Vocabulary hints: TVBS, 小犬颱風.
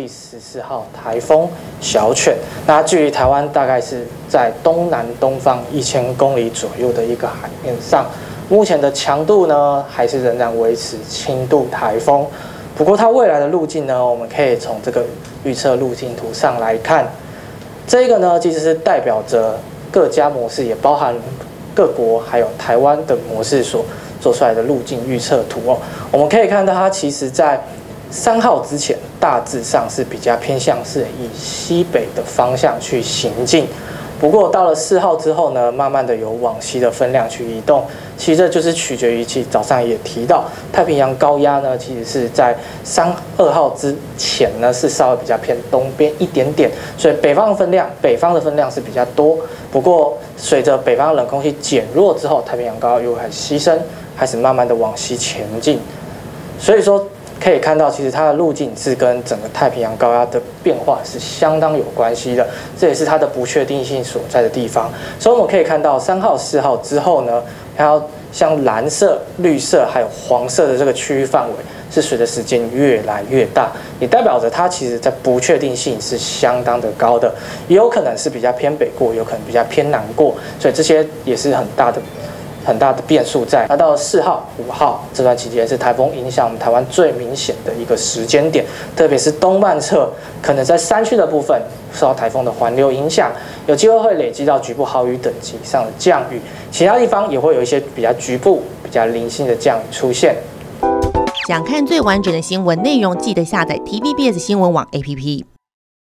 第14号台风小犬，那它距离台湾大概是在东南东方1000公里左右的一个海面上。目前的强度呢，还是仍然维持轻度台风。不过它未来的路径呢，我们可以从这个预测路径图上来看。这个呢，其实是代表着各家模式，也包含各国还有台湾的模式所做出来的路径预测图哦。我们可以看到，它其实在3号之前，大致上是比较偏向是以西北的方向去行进，不过到了4号之后呢，慢慢的有往西的分量去移动。其实这就是取决于，其实早上也提到，太平洋高压呢，其实是在2号之前呢，是稍微比较偏东边一点点，所以北方的分量是比较多。不过随着北方冷空气减弱之后，太平洋高压又开始牺牲，开始慢慢的往西前进，所以说。可以看到，其实它的路径是跟整个太平洋高压的变化是相当有关系的，这也是它的不确定性所在的地方。所以我们可以看到，3号、4号之后呢，还有像蓝色、绿色还有黄色的这个区域范围，是随着时间越来越大，也代表着它其实在不确定性是相当的高的，也有可能是比较偏北过，有可能比较偏南过，所以这些也是很大的变数在。那到4号、5号这段期间是台风影响我们台湾最明显的一个时间点，特别是东半侧，可能在山区的部分受到台风的环流影响，有机会会累积到局部豪雨等级以上的降雨，其他地方也会有一些比较局部、比较零星的降雨出现。想看最完整的新闻内容，记得下载 TVBS 新闻网 APP。